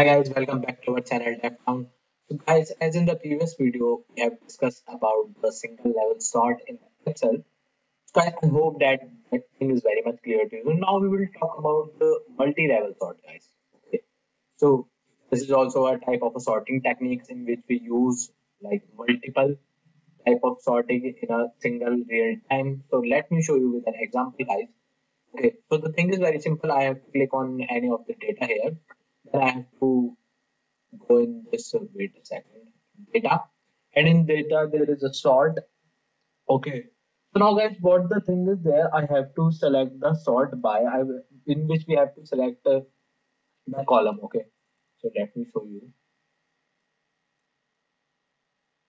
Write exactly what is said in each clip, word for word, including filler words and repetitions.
Hi guys, welcome back to our channel Defdown. So guys, as in the previous video, we have discussed about the single level sort in Excel. So I hope that that thing is very much clear to you. Now we will talk about the multi-level sort, guys. Okay. So this is also a type of a sorting techniques in which we use like multiple type of sorting in a single real time. So let me show you with an example, guys. Okay. So the thing is very simple. I have to click on any of the data here. Then I have to go in this, so wait a second, data, and in data there is a sort. Okay, so now guys, what the thing is there, I have to select the sort by, I will, in which we have to select uh, the column. Okay, so let me show you.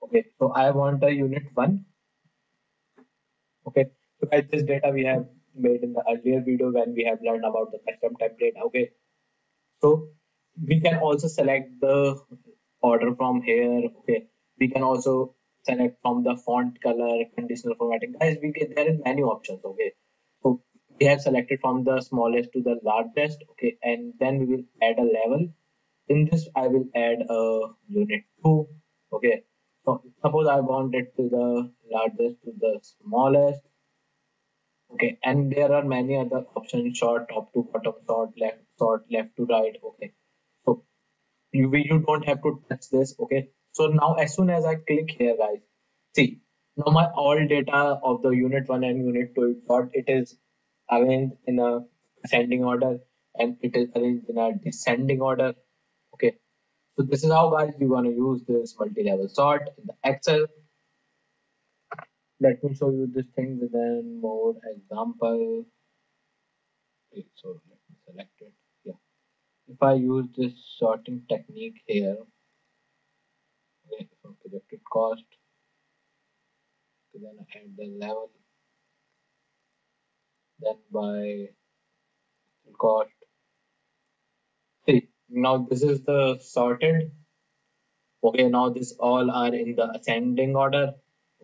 Okay, so I want a unit one. Okay, so guys, this data we have made in the earlier video when we have learned about the custom template. Okay, so we can also select the order from here. Okay, we can also select from the font color, conditional formatting, guys. We get there is many options. Okay, so we have selected from the smallest to the largest. Okay, and then we will add a level. In this, I will add a unit two. Okay, so suppose I want it to the largest to the smallest. Okay, and there are many other options: short, top to bottom, short, left, short, left to right. Okay. You, you don't have to touch this. Okay, so now as soon as I click here, guys, see now my all data of the unit one and unit two dot, it is arranged in a ascending order and it is arranged in a descending order. Okay, so this is how guys you're going to use this multi-level sort in the Excel. Let me show you this thing with a more example. Okay, so let me select it. If I use this sorting technique here, okay, from projected cost, okay, then I add the level, then by cost. See, now this is the sorted. Okay, now this all are in the ascending order.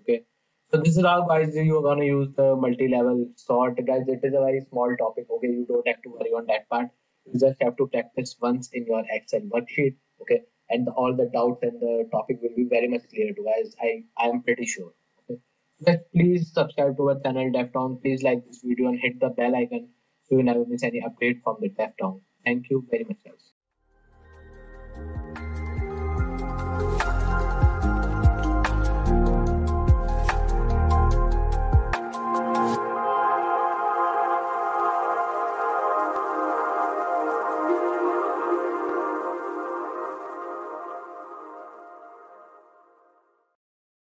Okay, so this is how guys you are gonna use the multi-level sort, guys. It is a very small topic. Okay, you don't have to worry on that part. You just have to practice once in your Excel worksheet. Okay, and the, all the doubts and the topic will be very much clear to guys. I, I am pretty sure. Okay, just please subscribe to our channel Defdown. Please like this video and hit the bell icon so you never miss any update from the Defdown. Thank you very much.